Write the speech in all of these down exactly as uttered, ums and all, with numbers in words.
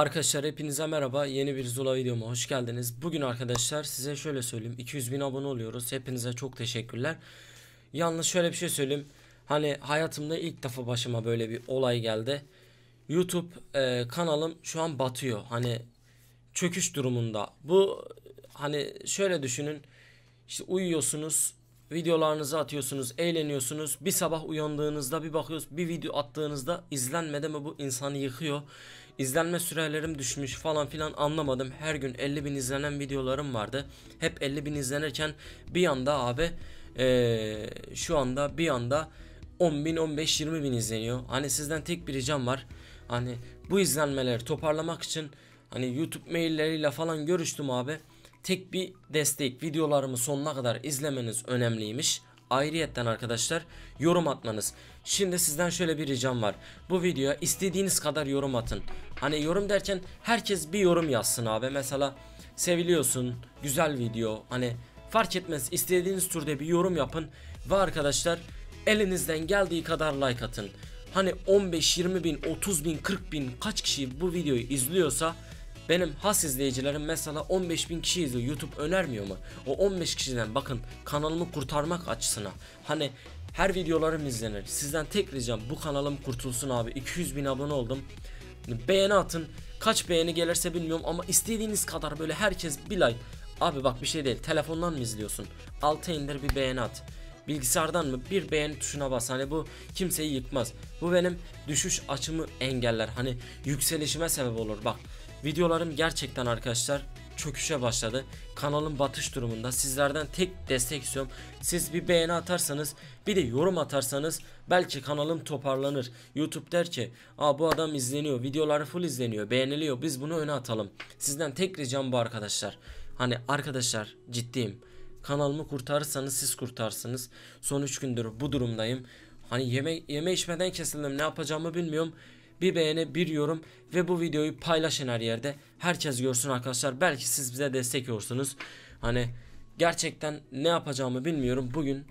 Arkadaşlar hepinize merhaba, yeni bir Zula videoma hoş geldiniz. Bugün arkadaşlar size şöyle söyleyeyim, iki yüz bin abone oluyoruz, hepinize çok teşekkürler. Yalnız şöyle bir şey söyleyeyim, hani hayatımda ilk defa başıma böyle bir olay geldi. YouTube e, kanalım şu an batıyor, hani çöküş durumunda. Bu hani şöyle düşünün, işte uyuyorsunuz, videolarınızı atıyorsunuz, eğleniyorsunuz. Bir sabah uyandığınızda bir bakıyoruz, bir video attığınızda izlenmedi mi, bu insanı yıkıyor. İzlenme sürelerim düşmüş falan filan, anlamadım. Her gün elli bin izlenen videolarım vardı. Hep elli bin izlenirken bir anda abi ee, şu anda bir anda on bin on beş yirmi bin izleniyor. Hani sizden tek bir ricam var. Hani bu izlenmeleri toparlamak için hani YouTube mailleriyle falan görüştüm abi. Tek bir destek, videolarımı sonuna kadar izlemeniz önemliymiş. Ayrıyetten arkadaşlar yorum atmanız. Şimdi sizden şöyle bir ricam var. Bu videoya istediğiniz kadar yorum atın. Hani yorum derken herkes bir yorum yazsın abi. Mesela seviliyorsun, güzel video, hani fark etmez, istediğiniz türde bir yorum yapın. Ve arkadaşlar elinizden geldiği kadar like atın. Hani on beş yirmi bin otuz bin kırk bin kaç kişi bu videoyu izliyorsa, benim has izleyicilerim mesela on beş bin kişi izliyor. YouTube önermiyor mu? O on beş kişiden bakın, kanalımı kurtarmak açısına. Hani her videolarım izlenir. Sizden tek ricam bu kanalım kurtulsun abi. iki yüz bin abone oldum. Beğeni atın. Kaç beğeni gelirse bilmiyorum ama istediğiniz kadar böyle herkes bir like. Abi bak bir şey değil. Telefondan mı izliyorsun? Alta indir, bir beğeni at. Bilgisayardan mı? Bir beğeni tuşuna bas. Hani bu kimseyi yıkmaz. Bu benim düşüş açımı engeller. Hani yükselişime sebep olur. Bak. Videolarım gerçekten arkadaşlar çöküşe başladı. Kanalın batış durumunda. Sizlerden tek destek istiyorum. Siz bir beğeni atarsanız, bir de yorum atarsanız belki kanalım toparlanır. YouTube der ki, "Aa bu adam izleniyor. Videoları full izleniyor, beğeniliyor. Biz bunu öne atalım." Sizden tek ricam bu arkadaşlar. Hani arkadaşlar ciddiyim. Kanalımı kurtarırsanız siz kurtarsınız. Son üç gündür bu durumdayım. Hani yeme yeme içmeden kesildim. Ne yapacağımı bilmiyorum. Bir beğeni, bir yorum ve bu videoyu paylaşın her yerde. Herkes görsün arkadaşlar. Belki siz bize destek olursunuz. Hani gerçekten ne yapacağımı bilmiyorum. Bugün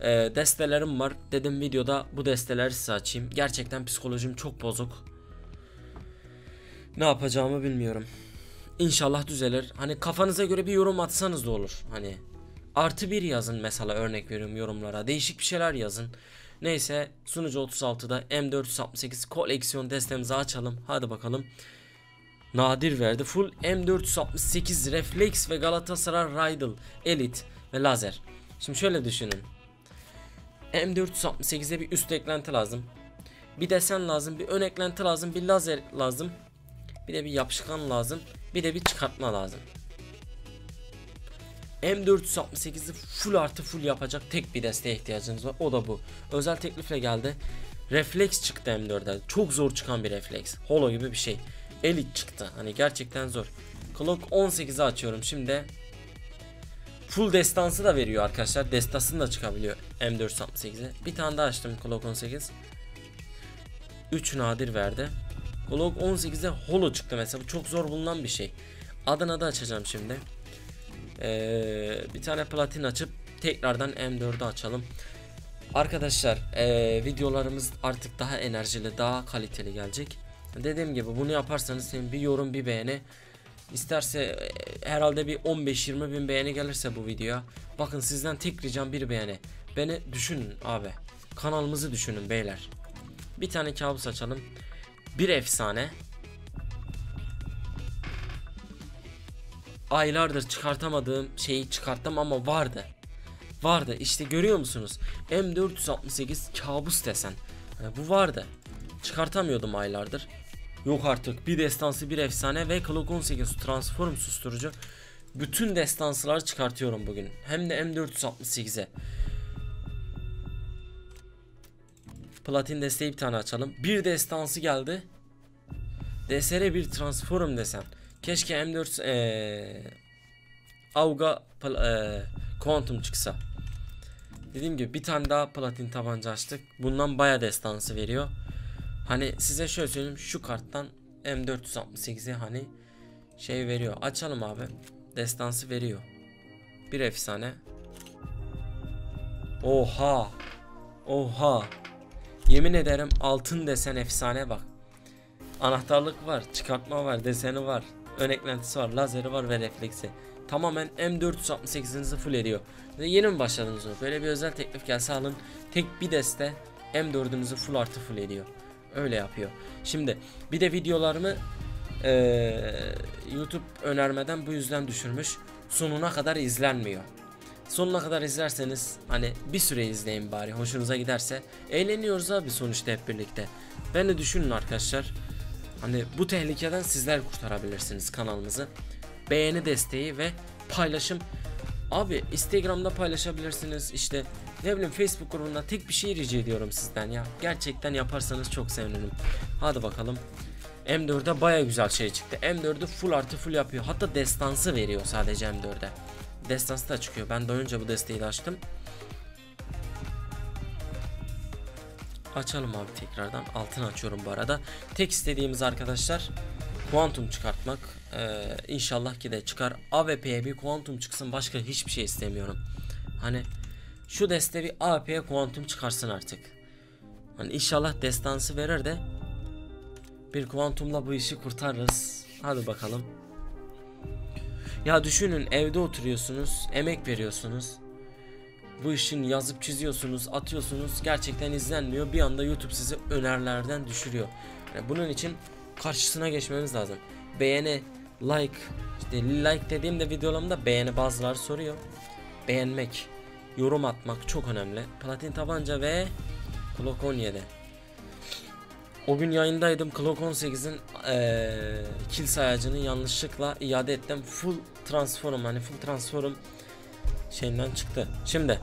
e, destelerim var. Dedim videoda bu desteleri size açayım. Gerçekten psikolojim çok bozuk. Ne yapacağımı bilmiyorum. İnşallah düzelir. Hani kafanıza göre bir yorum atsanız da olur. Hani artı bir yazın mesela, örnek veriyorum yorumlara. Değişik bir şeyler yazın. Neyse, sunucu otuz altıda M dört yüz altmış sekiz koleksiyon destemizi açalım. Hadi bakalım. Nadir verdi. Full M dört yüz altmış sekiz Reflex ve Galatasaray Riddle Elite ve Lazer. Şimdi şöyle düşünün. M dört yüz altmış sekize bir üst eklenti lazım. Bir desen lazım. Bir ön eklenti lazım. Bir lazer lazım. Bir de bir yapışkan lazım. Bir de bir çıkartma lazım. M dört yüz altmış sekizi full artı full yapacak tek bir desteğe ihtiyacınız var. O da bu. Özel teklifle geldi. Reflex çıktı M dörde. Çok zor çıkan bir reflex. Holo gibi bir şey. Elite çıktı. Hani gerçekten zor. Glock on sekizi açıyorum şimdi. Full destansı da veriyor arkadaşlar. Destansını da çıkabiliyor M dört yüz altmış sekize. Bir tane daha açtım, Glock on sekiz. üç nadir verdi. Glock on sekize holo çıktı mesela. Bu çok zor bulunan bir şey. Adına da açacağım şimdi. Ee, bir tane platin açıp tekrardan M dördü açalım. Arkadaşlar ee, videolarımız artık daha enerjili, daha kaliteli gelecek. Dediğim gibi bunu yaparsanız bir yorum, bir beğeni, isterse ee, herhalde bir on beş yirmi bin beğeni gelirse bu videoya. Bakın sizden tek ricam bir beğeni. Beni düşünün abi. Kanalımızı düşünün beyler. Bir tane kabus açalım. Bir efsane. Aylardır çıkartamadığım şeyi çıkarttım ama vardı. Vardı işte, görüyor musunuz? M dört yüz altmış sekiz kabus desen. Yani bu vardı. Çıkartamıyordum aylardır. Yok artık, bir destansı, bir efsane ve Glock on sekiz transform susturucu. Bütün destansıları çıkartıyorum bugün. Hem de M dört yüz altmış sekize. Platin desteği bir tane açalım. Bir destansı geldi. D S R bir transform desen. Keşke M dört ee, Avga ee, Quantum çıksa. Dediğim gibi bir tane daha platin tabanca açtık. Bundan baya destansı veriyor. Hani size şöyle söyleyeyim, şu karttan M dört yüz altmış sekize hani şey veriyor. Açalım abi. Destansı veriyor. Bir efsane. Oha. Oha. Yemin ederim altın desen efsane bak. Anahtarlık var, çıkartma var, deseni var, ön eklentisi var, lazeri var ve refleksi. Tamamen M dört yüz altmış sekizinizi full ediyor. Yeni mi başladınız? Böyle bir özel teklif gelse alın. Tek bir deste M dördünüzü full artı full ediyor. Öyle yapıyor. Şimdi bir de videolarımı ee, YouTube önermeden bu yüzden düşürmüş. Sonuna kadar izlenmiyor. Sonuna kadar izlerseniz hani bir süre izleyin bari, hoşunuza giderse. Eğleniyoruz abi sonuçta hep birlikte. Ben de düşünün arkadaşlar. Hani bu tehlikeden sizler kurtarabilirsiniz kanalımızı. Beğeni desteği ve paylaşım. Abi Instagram'da paylaşabilirsiniz, işte ne bileyim Facebook grubunda. Tek bir şey rica ediyorum sizden ya. Gerçekten yaparsanız çok sevinirim. Hadi bakalım. M dörde baya güzel şey çıktı. M dördü full artı full yapıyor. Hatta destansı veriyor sadece M dörde. Destansı da çıkıyor. Ben doyunca bu desteği de açtım. Açalım abi tekrardan. Altını açıyorum bu arada. Tek istediğimiz arkadaşlar kuantum çıkartmak. Ee, inşallah ki de çıkar. A W P'ye bir kuantum çıksın. Başka hiçbir şey istemiyorum. Hani şu deste bir A W P'ye kuantum çıkarsın artık. Hani inşallah destansı verir de bir kuantumla bu işi kurtarırız. Hadi bakalım. Ya düşünün, evde oturuyorsunuz, emek veriyorsunuz, bu işin yazıp çiziyorsunuz, atıyorsunuz, gerçekten izlenmiyor, bir anda YouTube sizi önerilerden düşürüyor. Yani bunun için karşısına geçmemiz lazım. Beğeni, like, işte like dediğimde videolarımda beğeni, bazıları soruyor. Beğenmek, yorum atmak çok önemli. Platin tabanca ve Glock on yedi. O gün yayındaydım. Glock on sekizin ee, kill sayacını yanlışlıkla iade ettim. Full transform, hani full transform şeyinden çıktı. Şimdi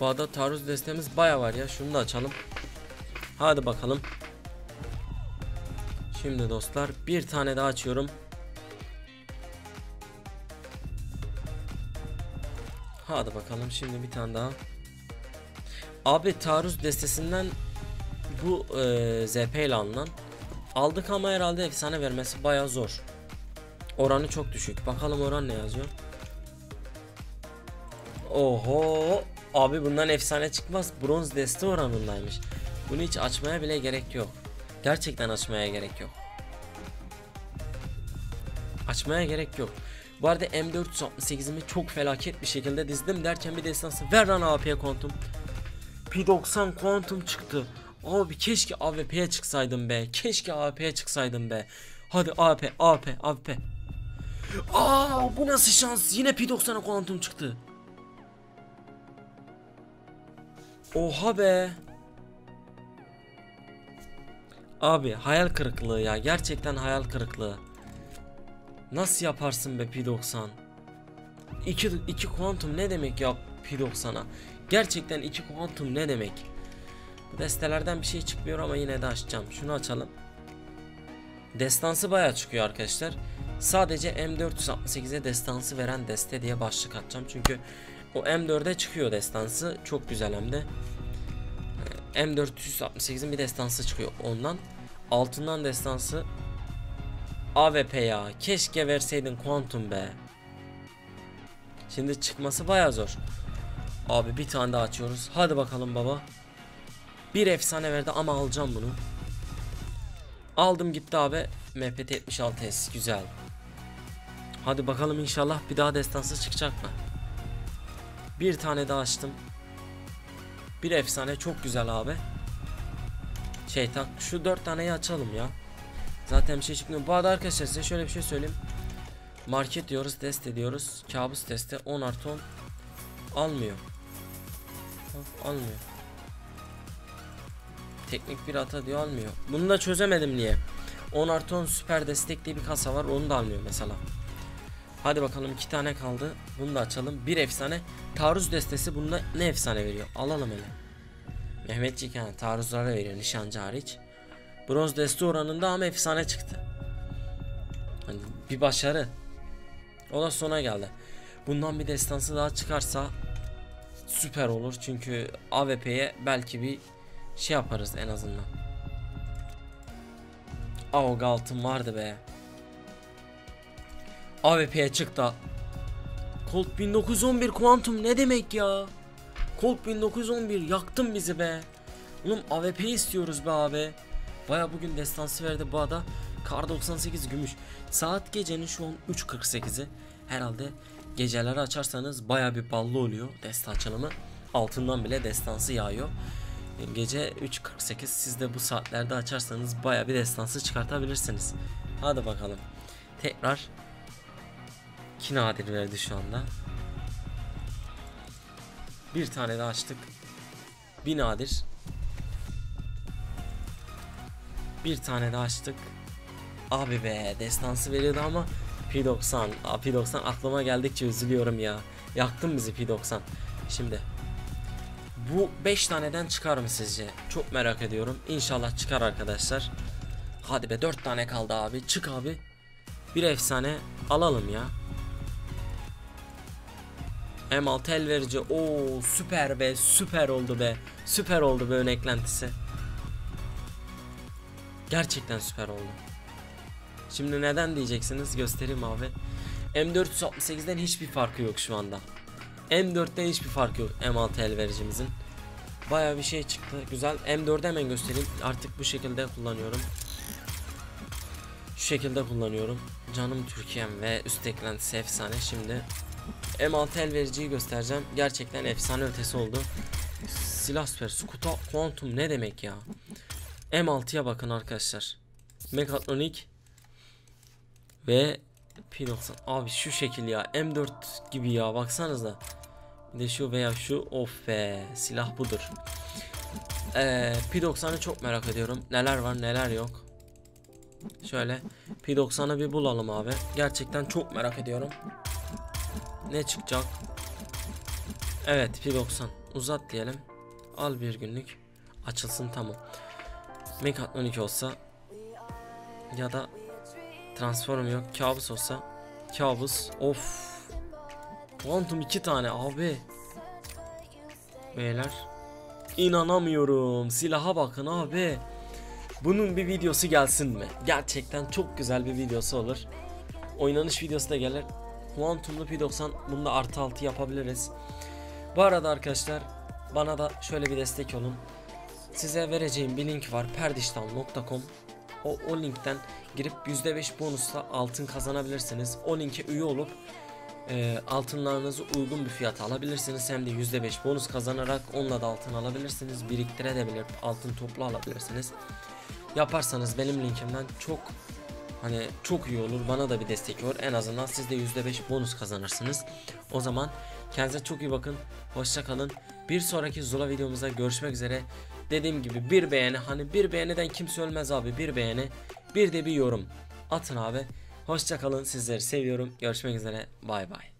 Bağda taarruz destemiz baya var ya. Şunu da açalım. Hadi bakalım. Şimdi dostlar bir tane daha açıyorum. Hadi bakalım şimdi bir tane daha. Abi taarruz destesinden bu e, Z P ile alınan aldık ama herhalde efsane vermesi bayağı zor. Oranı çok düşük. Bakalım oran ne yazıyor. Oho abi, bundan efsane çıkmaz. Bronz deste oranındaymış. Bunu hiç açmaya bile gerek yok. Gerçekten açmaya gerek yok. Açmaya gerek yok. Bu arada M dört yüz altmış sekizimi çok felaket bir şekilde dizdim. Derken bir destansı ver lan A P kuantum. P doksan kuantum çıktı. Abi keşke A W P'ye çıksaydım be. Keşke A W P'ye çıksaydım be. Hadi A W P, A W P, A W P. Aa, bu nasıl şans? Yine P doksana kuantum çıktı. Oha be. Abi hayal kırıklığı ya. Gerçekten hayal kırıklığı. Nasıl yaparsın be P doksan? İki, iki kuantum ne demek ya P doksana? Gerçekten iki kuantum ne demek? Destelerden bir şey çıkmıyor ama yine de açacağım. Şunu açalım. Destansı bayağı çıkıyor arkadaşlar. Sadece M dört yüz altmış sekize destansı veren deste diye başlık atacağım. Çünkü o M dörde çıkıyor destansı. Çok güzel hem de. M dört yüz altmış sekizin bir destansı çıkıyor ondan. Altından destansı. A W P ya. Keşke verseydin kuantum be. Şimdi çıkması bayağı zor. Abi bir tane daha açıyoruz. Hadi bakalım baba. Bir efsane verdi ama alacağım bunu. Aldım gitti abi. M P T yetmiş altı S güzel. Hadi bakalım inşallah bir daha destansı çıkacak mı? Bir tane daha açtım. Bir efsane çok güzel abi. Şeytan şu dört taneyi açalım ya. Zaten bir şey çıkmıyor. Bu arada arkadaşlar size şöyle bir şey söyleyeyim. Market diyoruz, test ediyoruz. Kabus testi on artı on. Almıyor. Almıyor. Teknik bir hata diyor, almıyor. Bunu da çözemedim niye. on artı on süper destekli bir kasa var, onu da almıyor mesela. Hadi bakalım iki tane kaldı. Bunu da açalım. Bir efsane taarruz destesi, bunda ne efsane veriyor? Alalım hele. Mehmetçik yani taarruzlara veriyor, nişancı hariç. Bronz deste oranında ama efsane çıktı. Hani bir başarı. O da sona geldi. Bundan bir destansı daha çıkarsa süper olur. Çünkü A W P'ye belki bir şey yaparız en azından. A O G altın vardı be. A W P'ye çık da. Colt bin dokuz yüz on bir kuantum ne demek ya? Colt bin dokuz yüz on bir yaktın bizi be. Oğlum A W P istiyoruz be abi. Baya bugün destansı verdi bu ada. Kar doksan sekiz gümüş. Saat gecenin şu an üç kırk sekizi. Herhalde geceleri açarsanız baya bir ballı oluyor desta açılımı. Altından bile destansı yağıyor. Gece üç kırk sekiz, siz de bu saatlerde açarsanız baya bir destansı çıkartabilirsiniz. Hadi bakalım. Tekrar iki nadir verdi şu anda. Bir tane de açtık. Bir nadir. Bir tane de açtık. Abi be, destansı veriyordu ama P doksan. P doksan aklıma geldikçe üzülüyorum ya. Yaktın bizi P doksan. Şimdi bu beş taneden çıkar mı sizce? Çok merak ediyorum. İnşallah çıkar arkadaşlar. Hadi be, dört tane kaldı abi. Çık abi. Bir efsane alalım ya. M altı el verici. Oo, süper be, süper oldu be. Süper oldu be ön eklentisi. Gerçekten süper oldu. Şimdi neden diyeceksiniz, göstereyim abi. M dört yüz altmış sekizden hiçbir farkı yok şu anda. M dörtten hiçbir farkı yok M altı el vericimizin. Baya bir şey çıktı, güzel. M dört'ü hemen göstereyim. Artık bu şekilde kullanıyorum. Şu şekilde kullanıyorum. Canım Türkiye'm ve üst eklentisi efsane. Şimdi M altı el vericiyi göstereceğim. Gerçekten efsane ötesi oldu. Silah süper. Skuta kuantum ne demek ya. M altıya bakın arkadaşlar. Mekatronik ve P doksan. Abi şu şekil ya, M dört gibi ya, baksanıza. Bir de şu veya şu, of be, silah budur. ee, P doksan'ı çok merak ediyorum. Neler var neler yok. Şöyle P doksan'ı bir bulalım abi. Gerçekten çok merak ediyorum. Ne çıkacak? Evet, P doksan uzat diyelim. Al bir günlük. Açılsın, tamam. M A C on iki olsa ya da transform yok, kabus olsa. Kabus, of. Quantum iki tane abi. Beyler, İnanamıyorum. Silaha bakın abi. Bunun bir videosu gelsin mi? Gerçekten çok güzel bir videosu olur. Oynanış videosu da gelir. Quantum'lu P doksan, bunda artı altı yapabiliriz. Bu arada arkadaşlar, bana da şöyle bir destek olun. Size vereceğim bir link var, Perdigital nokta com. O, o linkten girip yüzde beş bonusla altın kazanabilirsiniz. O linke üye olup e, altınlarınızı uygun bir fiyata alabilirsiniz. Hem de yüzde beş bonus kazanarak onunla da altın alabilirsiniz. Biriktirebilir, altın toplu alabilirsiniz. Yaparsanız benim linkimden çok hani çok iyi olur. Bana da bir destek olur. En azından siz de yüzde beş bonus kazanırsınız. O zaman kendinize çok iyi bakın. Hoşça kalın. Bir sonraki Zula videomuzda görüşmek üzere. Dediğim gibi bir beğeni, hani bir beğeniden kimse ölmez abi, bir beğeni, bir de bir yorum atın abi. Hoşça kalın, sizleri seviyorum, görüşmek üzere, bay bay.